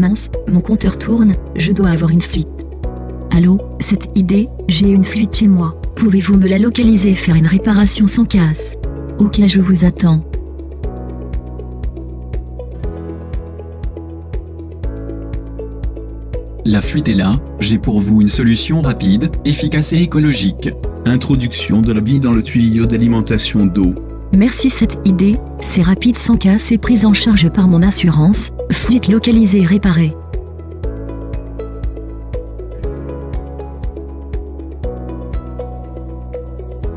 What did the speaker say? Mince, mon compteur tourne, je dois avoir une suite. Allô, cette idée, j'ai une suite chez moi, pouvez-vous me la localiser et faire une réparation sans casse? Ok, je vous attends. La fuite est là, j'ai pour vous une solution rapide, efficace et écologique. Introduction de la bille dans le tuyau d'alimentation d'eau. Merci, cette idée, c'est rapide sans casse et prise en charge par mon assurance, fuite localisée et réparée.